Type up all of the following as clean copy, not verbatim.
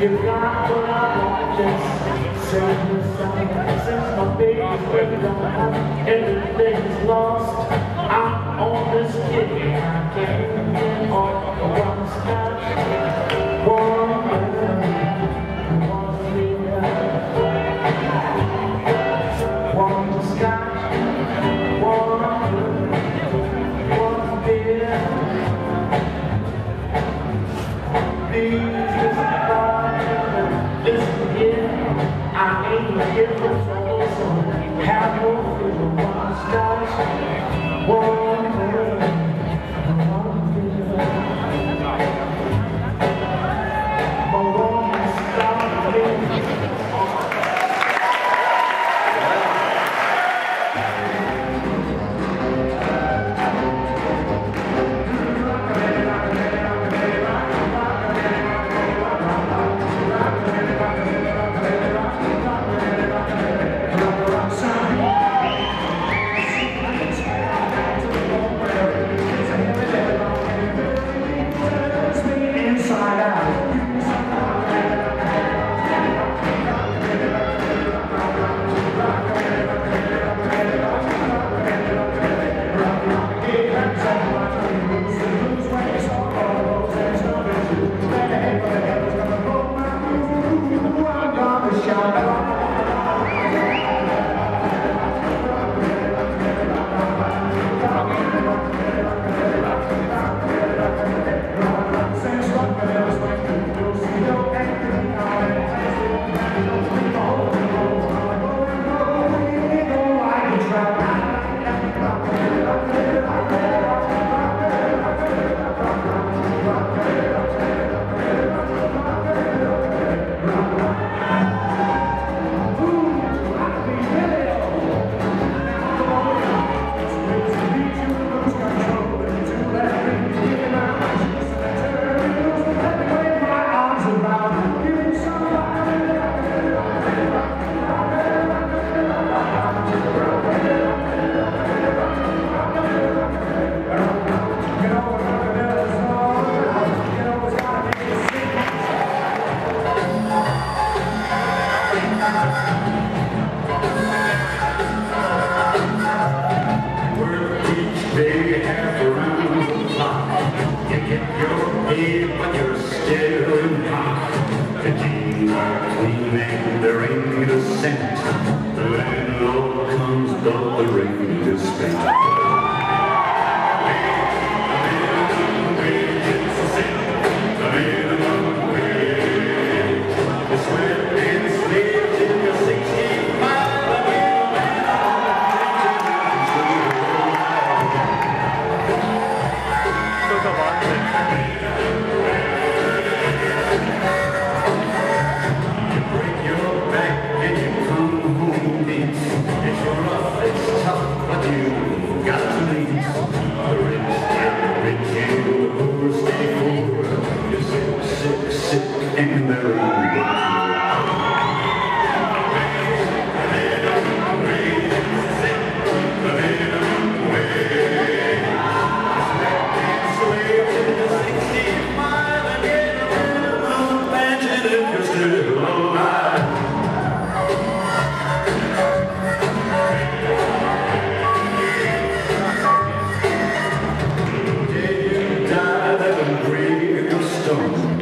You've got what I want, just say the sign. Since my baby's breaking down, everything's lost. I'm on this kick, I can't get off the one stop.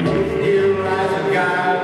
Here lies a guy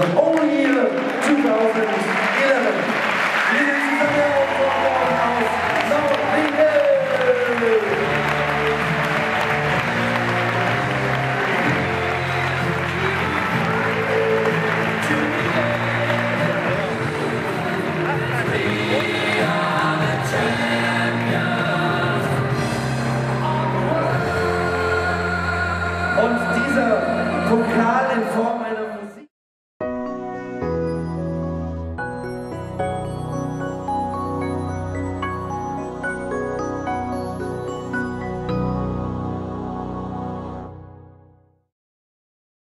For the